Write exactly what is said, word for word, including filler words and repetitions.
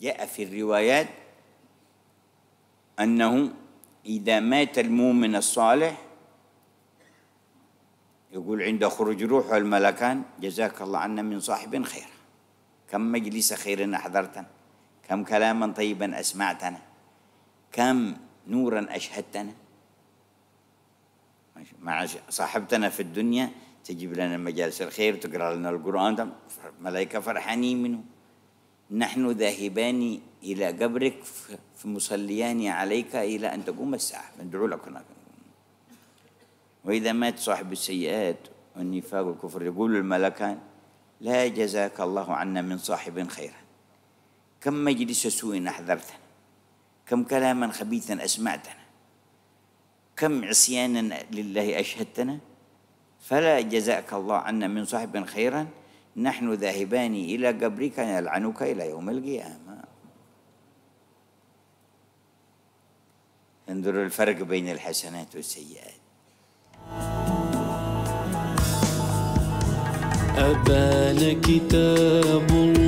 جاء في الروايات أنه إذا مات المؤمن الصالح يقول عند خروج روحه الملكان: جزاك الله عنا من صاحب خير، كم مجلس خير أحضرتنا، كم كلاما طيبا أسمعتنا، كم نورا أشهدتنا. مع صاحبتنا في الدنيا تجيب لنا مجالس الخير، تقرأ لنا القرآن، ملائكة فرحانين منه. نحن ذاهبان إلى قبرك فمصليان عليك إلى أن تقوم الساعة، ندعو لك هناك. وإذا مات صاحب السيئات والنفاق والكفر يقول الملكان: لا جزاك الله عنا من صاحب خيرا، كم مجلس سوء أحضرتنا، كم كلاما خبيثا أسمعتنا، كم عصيانا لله أشهدتنا، فلا جزاك الله عنا من صاحب خيرا، نحن ذاهبان إلى قبرك يلعنك إلى يوم القيامة. انظروا الفرق بين الحسنات والسيئات. أبان كتاب